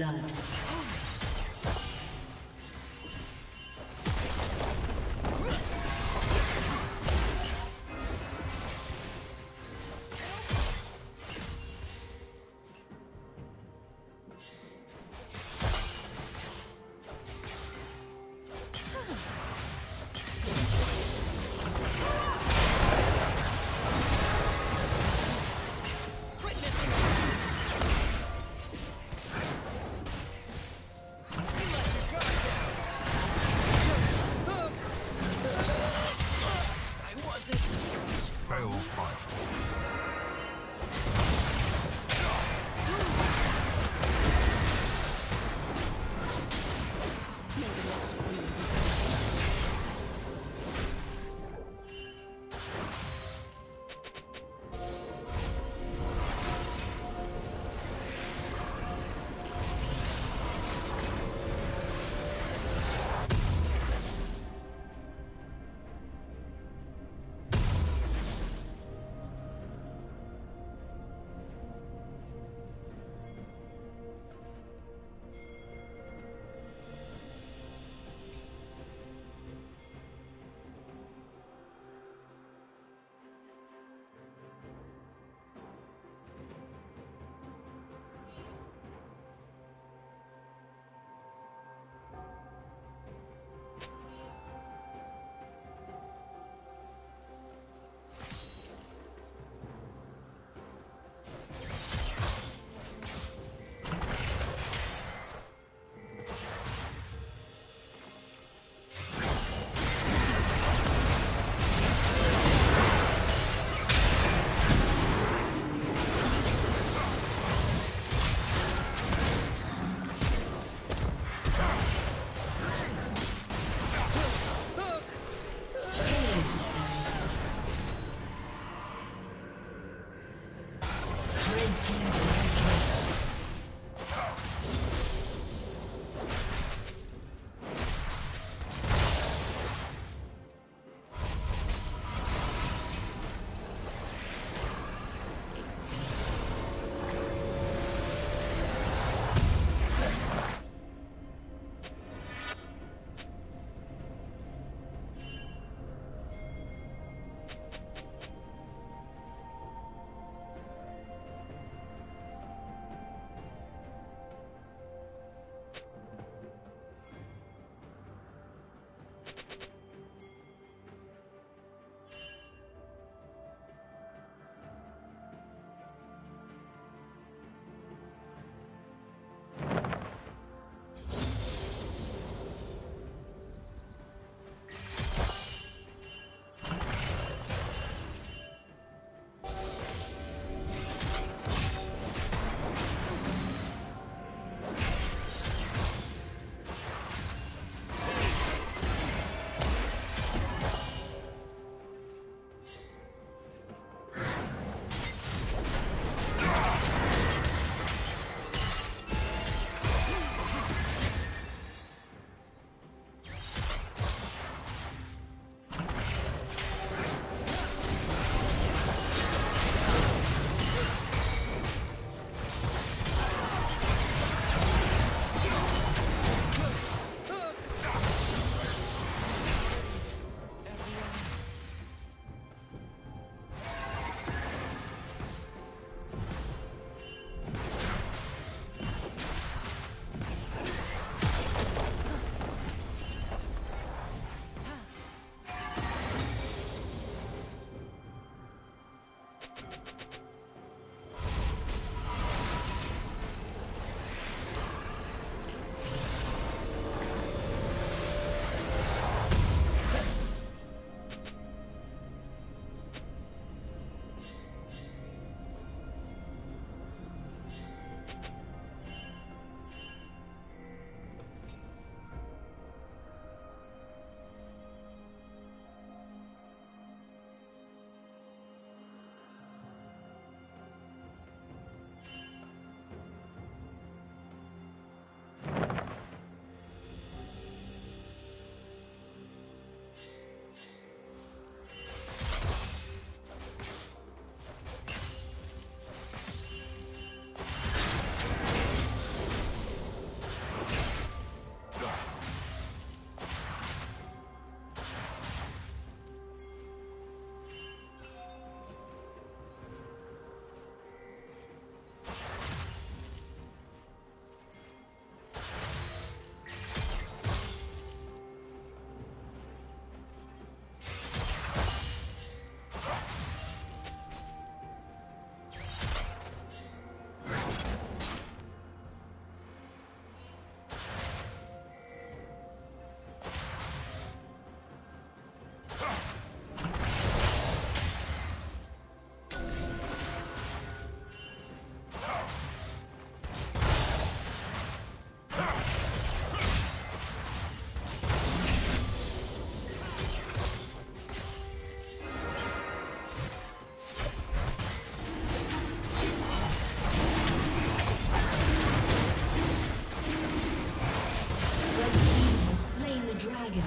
blood. dragon.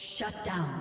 Shut down.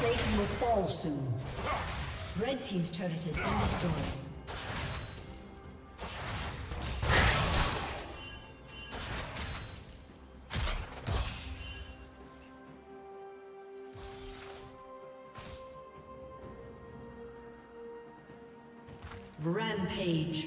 Satan will fall soon. Red team's turret has been destroyed. Rampage.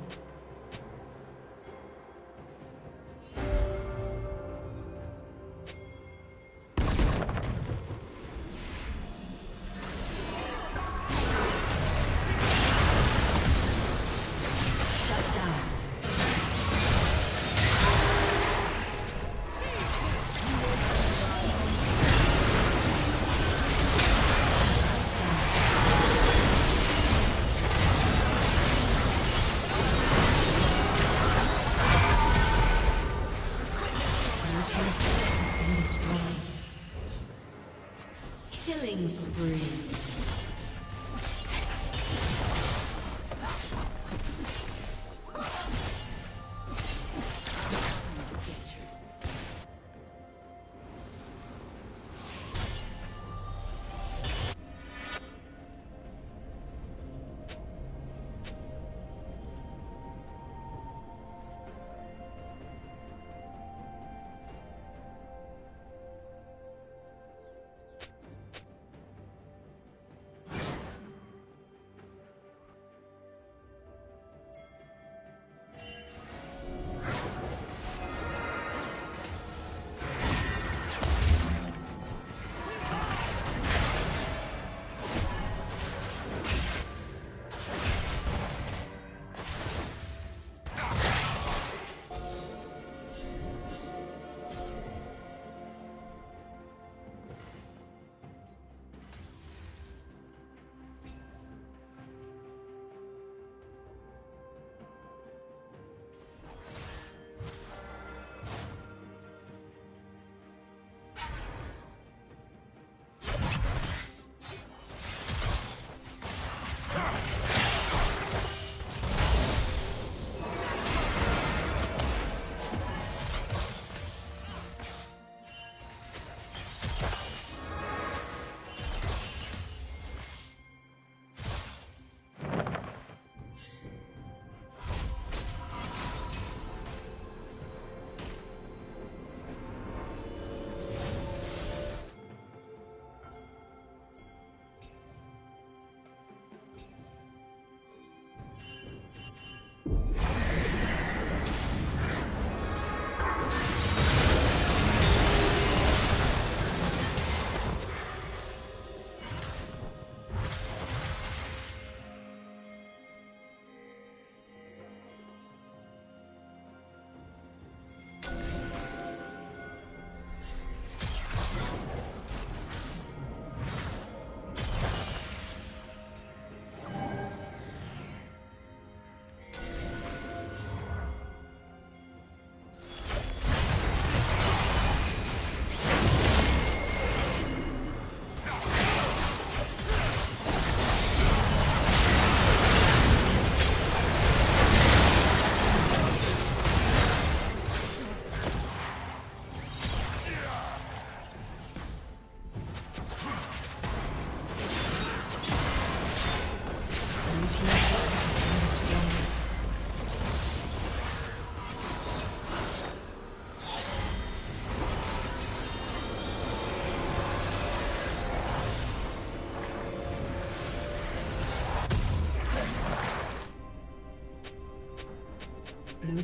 Blue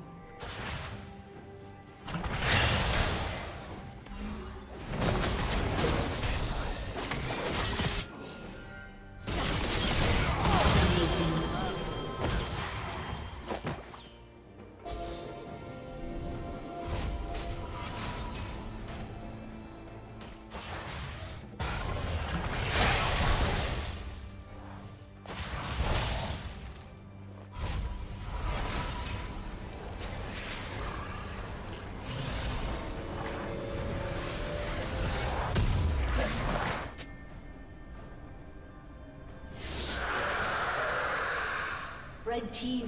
Red team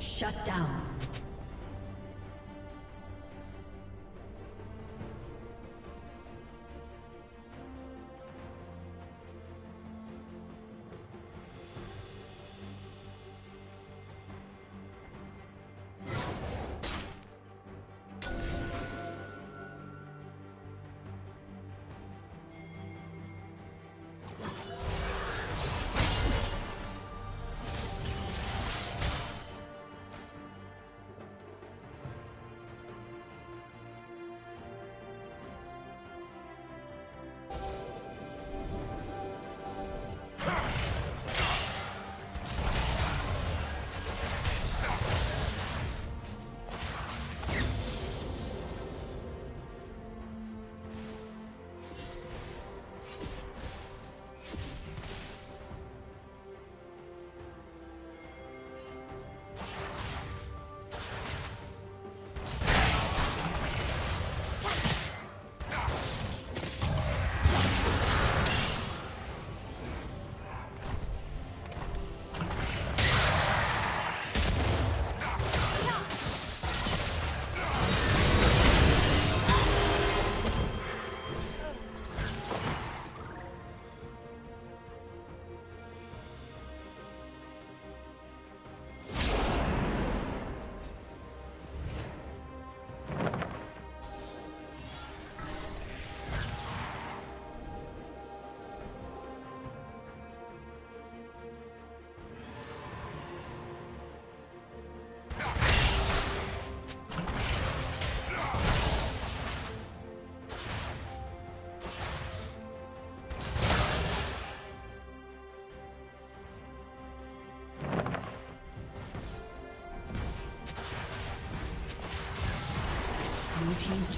Shut down.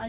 A